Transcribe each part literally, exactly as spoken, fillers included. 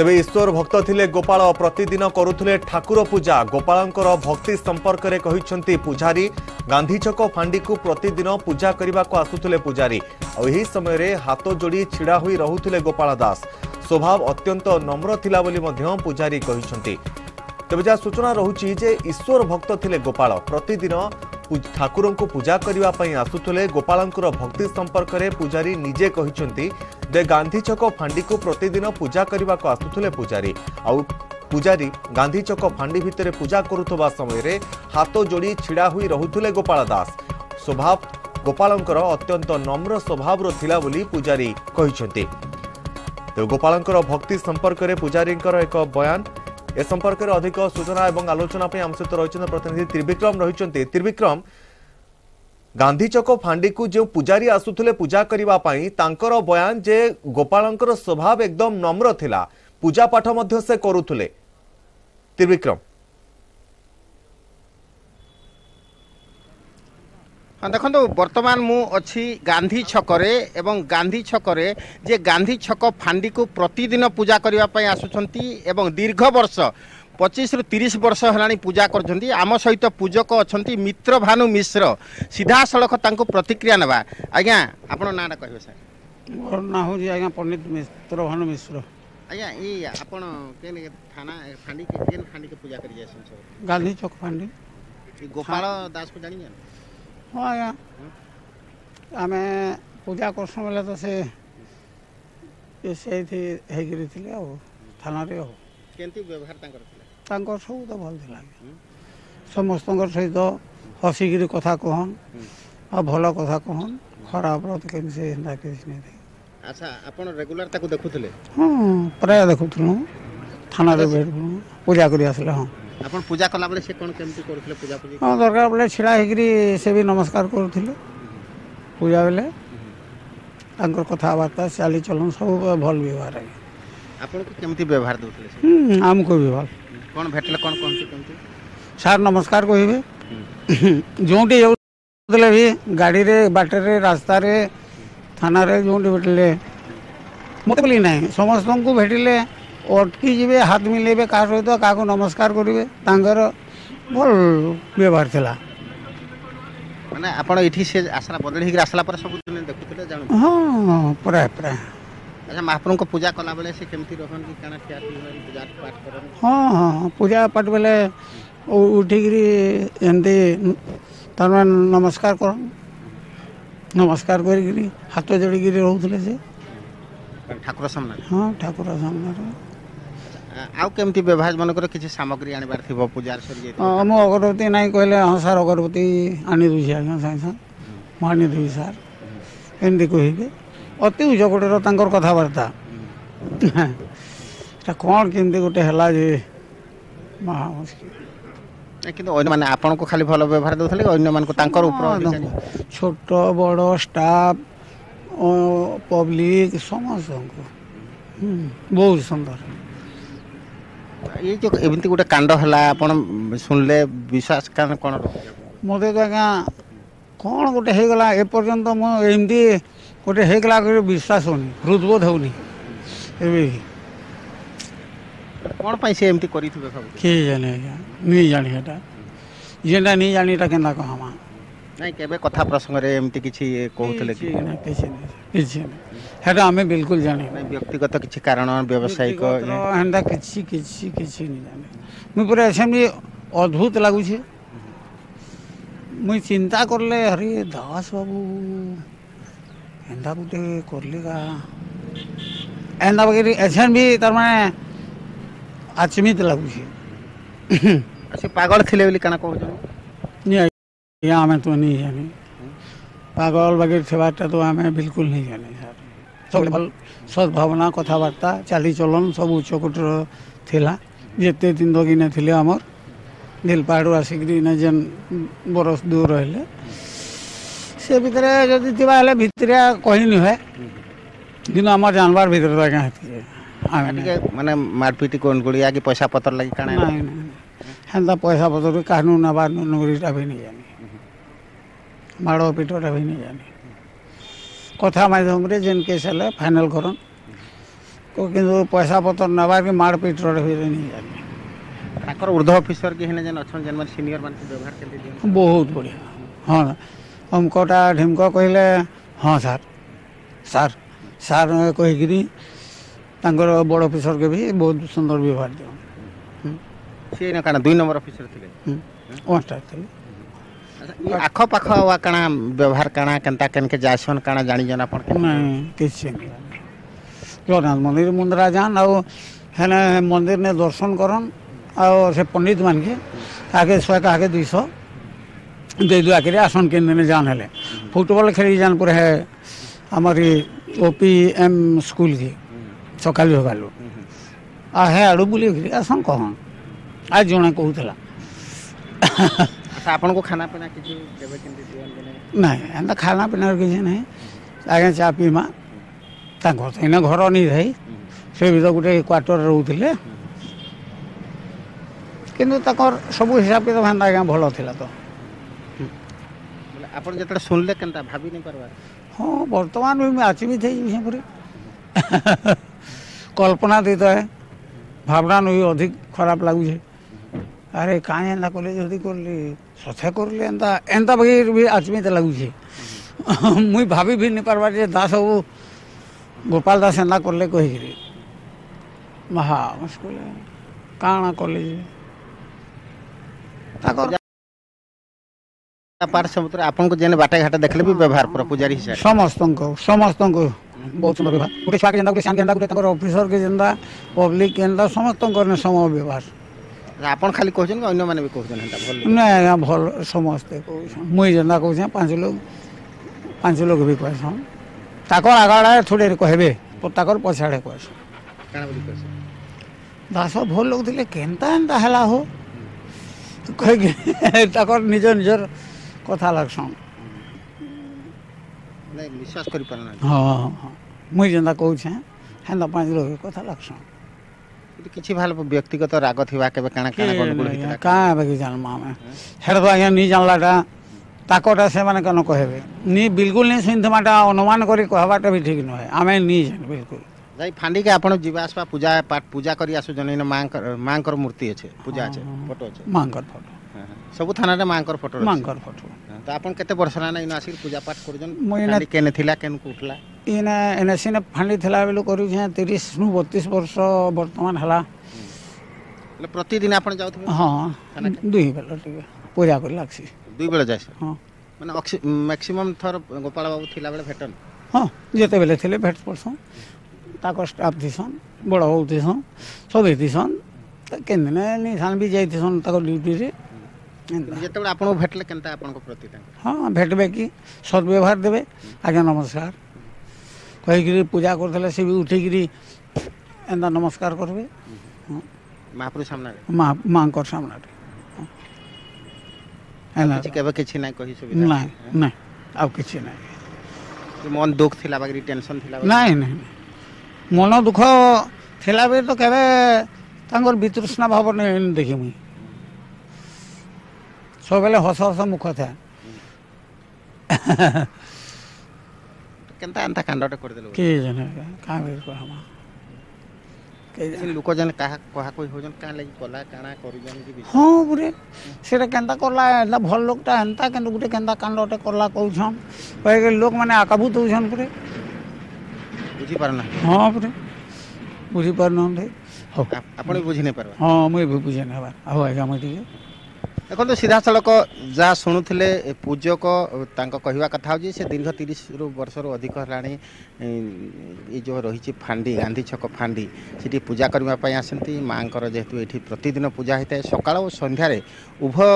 तेबे ईश्वर भक्त थिले गोपाल प्रतिदिन करुथले ठाकुर पूजा। गोपालंकर भक्ति संपर्क रे कहिसंती पुजारी। गांधीचक फांडी को प्रतिदिन पूजा करने को आसुले पुजारी और यही समय रे हाथ जोड़ी छिड़ा हुई रहुथले गोपाल दास। स्वभाव अत्यंत नम्र थिला बोली मध्य पुजारी कहिसंती। तेबे जा सूचना रहुची जे ईश्वर भक्त थिले गोपाल प्रतिदिन ठाकुरों को पूजा करिवा पई आसुथले। गोपालंकर भक्ति संपर्क रे पुजारी निजे कहिसंती दे गांधीचक फांडी को प्रतिदिन पूजा करने को आसुले पुजारी आउ पुजारी गांधीचक फांडी भितर पूजा करुवा समय हाथ जोड़ी छिड़ा हुई रहुथले गोपाल दास। स्वभाव गोपालंकर अत्यंत नम्र स्वभाव थिला बोली पुजारी कहिसंती। तो गोपालंकर भक्ति संपर्क रे पुजारी एक बयान ए संपर्क में अधिक सूचना और आलोचना आम सहित रही प्रतिनिधि त्रिविक्रम रही। त्रिविक्रम, गांधीचक फांडी को जो पुजारी आसुले पूजा करने तांकर बयान जे गोपालंकर स्वभाव एकदम नम्र थिला, पूजा पाठ मध्य से करुथले। त्रिविक्रम, हाँ देखो बर्तमान मु अच्छी गांधी छकरे एवं गांधी छकरे जे गांधी छक फांडी को प्रतिदिन पूजा करने आसुचंती एवं दीर्घ वर्ष पचीस रु तीस वर्ष है पूजा कर। आम सहित पूजक अच्छा मित्र भानु मिश्र सीधा सड़क तांको प्रतिक्रिया नवा। आज्ञा आपन नाटा कहिबे सर? मोर ना हो आज्ञा पंडित मित्र भानु मिश्र। आज्ञा ई आपन केन थाना फांडी के केन फांडी के पूजा करिया सर? गांधी चौक फांडी गोपाल दास को जानिया? हां आज्ञा हम पूजा कर समय तो से ये से थी हेगिरि थिले आ थाना रे हो केंती व्यवहार तां करथिले? तांको सब तो भल थिला, समस्त सहित हसिकी कथा कहन और भल कथा कहन, खराब रत केमसे ना केस नै। अच्छा आपण रेगुलर ताको देखुथले? हां प्राय देखुथलु, थाना रे बैठ पूजा करि आसले। हां आपण पूजा कला बले से कोन केमती करथले पूजा पूजी? हां दरकार बले छिड़ा हेगिरी से भी नमस्कार करथले पूजा बले, तांकर कथा वार्ता चाली चलन सब भल व्यवहार है। आपण को केमती व्यवहार दउथले? हम आम को व्यवहार कोन भेटले कोन कोन केमती? सर नमस्कार कहिबे, जोंटी जोंले भी गाड़ी रे बाटे रे रास्ता रे थाना रे जोंटी भेटले मते बोली नाही, समस्त को भेटले ओटकी जिवे हाथ मिलेबे का सहित का को नमस्कार करिवे, तांगर भल व्यवहार थला। माने आपण इठी से आसरा बदल हिक आसला पर सब दिन देखुतले जानु? हां प्राय प्राय। अच्छा महाप्रभु को पूजा कला बेले से केमती रहन कि काना क्या पूजा पाठ करन? हां हां पूजा पाठ बेले उठिकरी एंदे तमान नमस्कार करन, नमस्कार करिकरी हाथ जोड़ीकरी रहउतले से ठाकुर सामने। हां ठाकुर सामने। आउ केमती व्यवहार मन कर किछ सामग्री आनि बार थिबो पूजा सरी जाय? हां मो अगरबत्ती नाही कहले? हां सर अगरबत्ती आनि दुसी आगे साइन सर मानि दुई सर एंदे कहिबे अति उजगोटर तांकर कथाबार्ता कौन केमती गोटे है महा मुश्किल कि मैंने आपन को खाली भल व्यवहार दूसरे छोट बड़ स्टाफ पब्लिक समस्त को बहुत सुंदर ये जो एमती गोटे कांड है सुनले विश्वास कान कौन मत आज्ञा कौन गोटे होगा एपर्यंत मुझे गोटे होगा विश्वास होनी हृदबोध होनी कौन पाई से एमती करी थबे सब के जाने नहीं जानी हेटा जेना नहीं जानी ता केना कहमा नहीं केबे कथा प्रसंग रे एमती किछि कहउतले कि ना किछि नहीं किछि हेटा हमें बिल्कुल जानी नहीं व्यक्तिगत किछि कारण व्यवसायिक हेंदा किछि किछि किछि नहीं जाने मु पूरा असमली अद्भुत लागु छे। मु चिंता करले अरे दास बाबू हेंदा गुटे करलेगा हेंदा वगैरह एछन भी तर माने आचमित लगुचे अच्छे पागल थिले बोली काना कहू नहीं या हमें तो नहीं जानी पागल वगैरह सेवाटा तो हमें बिल्कुल नहीं जानी सर। सब सद्भावना कथबार्ता चाली चलन सब उच्चकोटर थिला जेते दिन दगिने थिले हमर नीलपाड़ू आसिकरी ने जन बरस दूर रहले से भीतर जदी थिबा हले भीतरिया कहिन है दिन हमर जानवर भीतर तका है माने मारपीट कोन गुड़िया की पैसा पत्र लगी काने नहीं हेंदा पैसा पत्र कानून ना बार नगरीटा भी नहीं जानी माड़ो पीटोटा भी नहीं जानी कथा माध्यम रे जेन केस हले फाइनल करन तो किंतु पैसा पतर नवा के मार पीट वृद्ध ऑफिसर के हेने जन अछन जनमन सीनियर मान के व्यवहार के दियो बहुत बढ़िया। हां हमकोटा ढिमको कहले हां सर सर सर कहिगिरी तांगर बड़ ऑफिसर के भी बहुत सुंदर व्यवहार दियो से ना काना दुई नंबर ऑफिसर थिले ओन स्टार थिले। अच्छा आखो पाखो वा काना व्यवहार काना कंता कन के जासन काना जानि जन अपन के नहीं किछे लोनाथ मंदिर मुंदरा जान आ हेने मंदिर ने दर्शन करन और से पंडित मान के आगे सौ आगे दुई सौ दे दो आके आसन केंद्र में जान हेले फुटबॉल खेली जान पूरे है हमारी ओपीएम स्कूल की सकाल सकाल आ है आड़ू बुली आसन कहन आज जने कहूला। अच्छा आपन को खाना पीना किछी देबे केंद्र दियन नै एंदा खाना पीना किछी नै आगे चा पीमा ता घर से ना घर नहीं रही से भी तो गुटे क्वार्टर रहउथिले किंतु तकर सब हिसाब के तो भांदा आगे भलो थिला तो बोले आपन जतरा सुनले केनता भाबी नै परवा। हां वर्तमान में आची भी थई हे पूरे कल्पना देता है भावना नहीं अधिक खराब लागु छे अरे काहे एंदा कोले जदी कोले सथे कोले एंदा एंदा बगैर भी आची में त लागु छे मुई भाबी भी नै परवा जे दास हो गोपाल दास एंदा कोले कोही गिरी महा मुश्किल काणा कोले पार समुद्र आपन को जेने बाटा घाटा देखले भी व्यवहार पूरा पुजारी हिसाब समस्त को समस्त को बहुत सुंदर व्यवहार गुटे छुआ के जेंदा गुटे शान जेंदा गुटे तकर ऑफिसर के जेंदा पब्लिक केंदा समस्त करने सम व्यवहार आपन खाली कहजन अन्य माने भी कहजन हंता भल नै या भल समस्त को मुई जेंदा कहजे पांच लोग पांच लोग भी कहसन तकर आगाडा थोड़े कहबे तकर पछाडे कहसन काना बोली कहसन दासो भल लोग दिले केंता एंदा हला हो ताकर निजर निजर कथा लगसन नै विश्वास करि परना। हां हां मुई जंदा कहू छे हंदा पांच लोग कथा लगसन किछि भाल व्यक्तिगत राग थिवा केबे काना काना गंडगोल हितरा का बगे जान मामे हेडो आया नि जानलाटा ताकोटा से माने कनो कहबे नि बिल्कुल नै सिंधमाटा अनुमान करि कहबाटा भी ठीक न है आमे नि जान बिल्कुल जाई फांडी के आपण जीवा आसवा पूजा पाठ पूजा करी आसु जने मांकर मांकर मूर्ति छे पूजा छे फोटो छे मांकर फोटो सब थाना रे मांकर फोटो मांकर फोटो त आपण केते वर्षना नै आसी पूजा पाठ कर जन फांडी केने थिला केन कुठला इना एनसी ने फांडी थिला बेलु करू छे तीस नु बत्तीस वर्ष वर्तमान हला ले प्रतिदिन आपण जाउ थे। हां दुई बेला पूजा कर लागसी दुई बेला जाय सर। हां माने मैक्सिमम थर गोपाल बाबू थिला बेले भेटन। हां जेते बेले थिले भेट परसन ताको स्टाफ दिसन बड़ हो दिसन सब दिसन केने नि सान भी जाय दिसन ताको ड्यूटी रे जेतबे आपन भेटले केनता आपन को प्रति तांग। हां भेटबे की सर व्यवहार देबे आगे नमस्कार कहि गिरी पूजा करथले से भी उठि गिरी एंदा नमस्कार करबे महापुरुष सामने मां मांकर सामने एना किछ केबे किछ नै कहि सुविधा नै नै अब किछ नै मन दुख थिला बाकी टेंशन थिला नै नै मन दुख थेला बे तो केबे तांगर वितृष्णा भाव नै देखि मुई सबले हस हस मुख था केनता अंता कांडटे कर देलो के जने का बेर कहमा के लोक जने कहा कहा कोई हो जन का लागि कोला काना करि जन कि हां पुरे सेटा केनता करला एला भल लोकटा एंता केन गुटे केनता कांडटे करला कहउछन कहे लोक माने आकाबूत होछन पुरे बुझी पारना। हां पुरे बुझी पारना हम हो आपण बुझी नै पारवा। हां मुई बुझी नै हवा हो आगा मई ठीक देखो तो सीधा सड़क जहाँ शुणुले पूजक कहवा कथा हो से दीर्घ तीस रु वर्ष रु अधिक है ये जो रही फांडी गांधी छक फांडी से पूजा करने आसती माँ को जेहेतु ये प्रतिदिन पूजा होता है सका और सन्धार उभय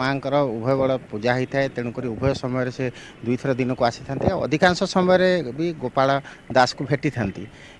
माँ को उभय बड़ पूजा होता है तेणुकर उभय समय से दुईथर दिन को आसी था अधिकांश समय भी गोपाल दास को भेटी था